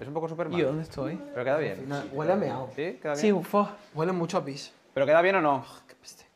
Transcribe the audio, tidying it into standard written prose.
Es un poco Superman. ¿Y dónde estoy? Pero queda bien. Huele a meao. ¿Sí? ¿Queda bien? Sí, ufo. Huele mucho a pis. ¿Pero queda bien o no? Qué peste.